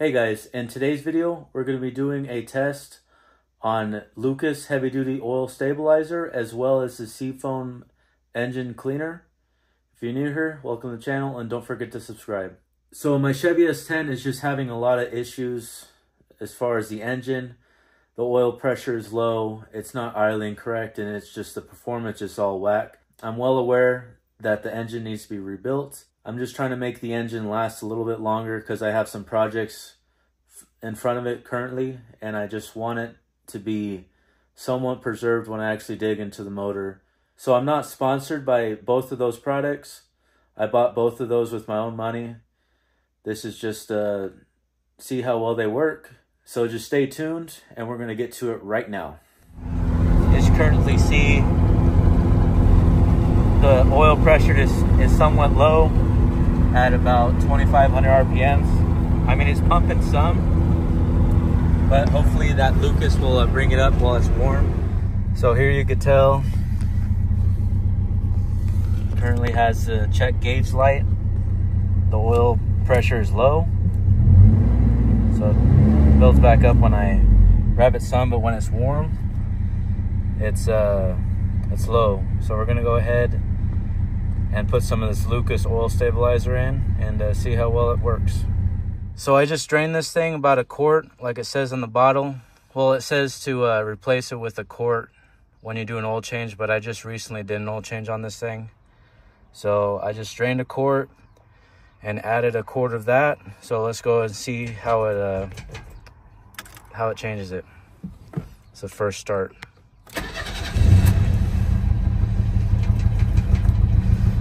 Hey guys, in today's video, we're going to be doing a test on Lucas Heavy Duty Oil Stabilizer as well as the Seafoam Engine Cleaner. If you're new here, welcome to the channel and don't forget to subscribe. So my Chevy S10 is just having a lot of issues as far as the engine. The oil pressure is low, it's not idling correct, and it's just the performance is all whack. I'm well aware that the engine needs to be rebuilt. I'm just trying to make the engine last a little bit longer because I have some projects in front of it currently, and I just want it to be somewhat preserved when I actually dig into the motor. So I'm not sponsored by both of those products. I bought both of those with my own money. This is just to see how well they work. So just stay tuned and we're gonna get to it right now. As you currently see, the oil pressure is somewhat low at about 2,500 RPMs. I mean, it's pumping some, but hopefully that Lucas will bring it up while it's warm. So here you could tell, currently has the check gauge light. The oil pressure is low, so it builds back up when I rev it some, but when it's warm, it's low. So we're gonna go ahead and put some of this Lucas oil stabilizer in and see how well it works. So I just drained this thing about a quart, like it says on the bottle. Well, it says to replace it with a quart when you do an oil change, but I just recently did an oil change on this thing. So I just drained a quart and added a quart of that. So let's go and see how it changes it. It's the first start.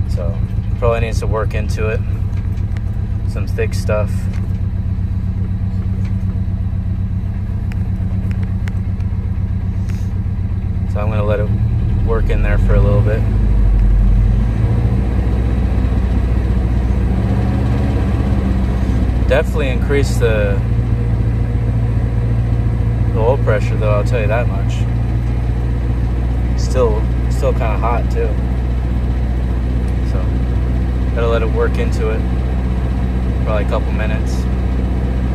So probably needs to work into it, some thick stuff. So I'm gonna let it work in there for a little bit. Definitely increase the oil pressure though, I'll tell you that much. Still kinda hot too. Gotta let it work into it for like a couple minutes,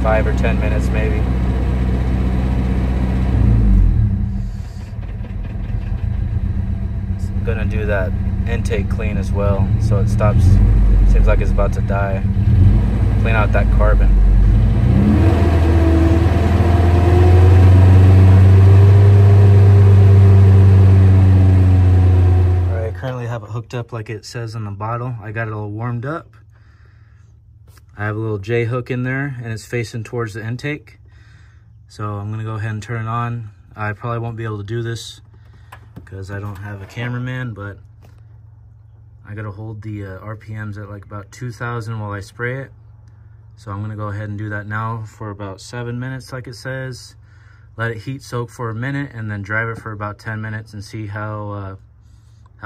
5 or 10 minutes maybe. So I'm gonna do that intake clean as well, so it stops, seems like it's about to die. Clean out that carbon. Have it hooked up like it says on the bottle. I got it all warmed up. I have a little J hook in there and it's facing towards the intake. So I'm gonna go ahead and turn it on. I probably won't be able to do this because I don't have a cameraman, but I gotta hold the RPMs at like about 2,000 while I spray it. So I'm gonna go ahead and do that now for about 7 minutes like it says. Let it heat soak for a minute and then drive it for about 10 minutes and see how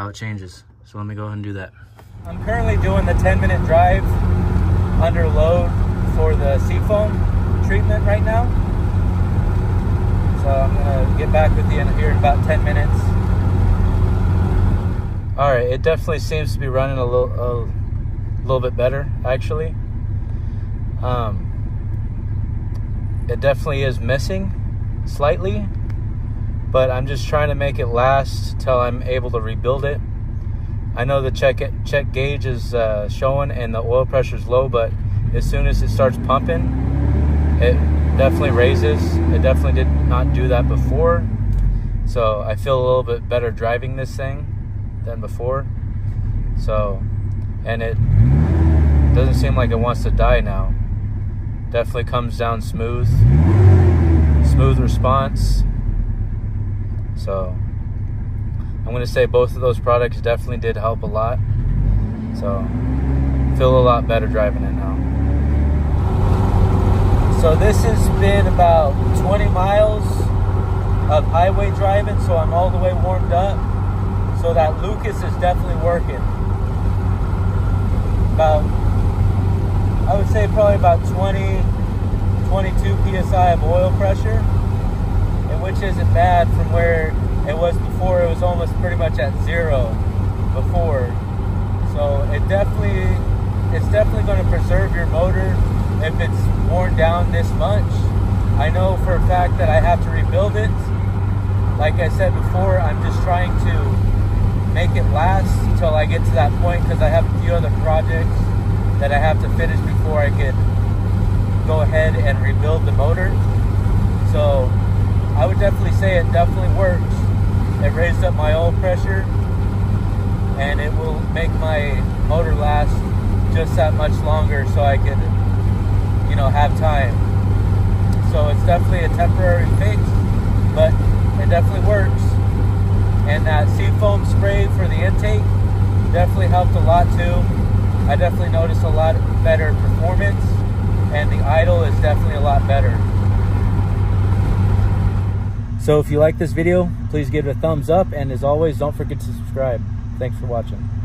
it changes. So let me go ahead and do that. I'm currently doing the 10-minute drive under load for the Seafoam treatment right now. So I'm gonna get back with you in here in about 10 minutes. All right, it definitely seems to be running a little bit better, actually. It definitely is missing slightly, but I'm just trying to make it last till I'm able to rebuild it. I know the check gauge is showing and the oil pressure is low, but as soon as it starts pumping, it definitely raises. It definitely did not do that before. So I feel a little bit better driving this thing than before. So, and it doesn't seem like it wants to die now. Definitely comes down smooth, smooth response. So I'm gonna say both of those products definitely did help a lot. So feel a lot better driving it now. So this has been about 20 miles of highway driving, so I'm all the way warmed up. So that Lucas is definitely working. About, I would say probably about 20, 22 PSI of oil pressure, which isn't bad from where it was before. It was almost pretty much at zero before. So it's definitely going to preserve your motor if it's worn down this much. I know for a fact that I have to rebuild it. Like I said before, I'm just trying to make it last until I get to that point, because I have a few other projects that I have to finish before I could go ahead and rebuild the motor. So I would definitely say it definitely works. It raised up my oil pressure and it will make my motor last just that much longer, so I could, you know, have time. So it's definitely a temporary fix, but it definitely works. And that Seafoam spray for the intake definitely helped a lot too. I definitely noticed a lot better performance, and the idle is definitely a lot better. So if you like this video, please give it a thumbs up, and as always, don't forget to subscribe. Thanks for watching.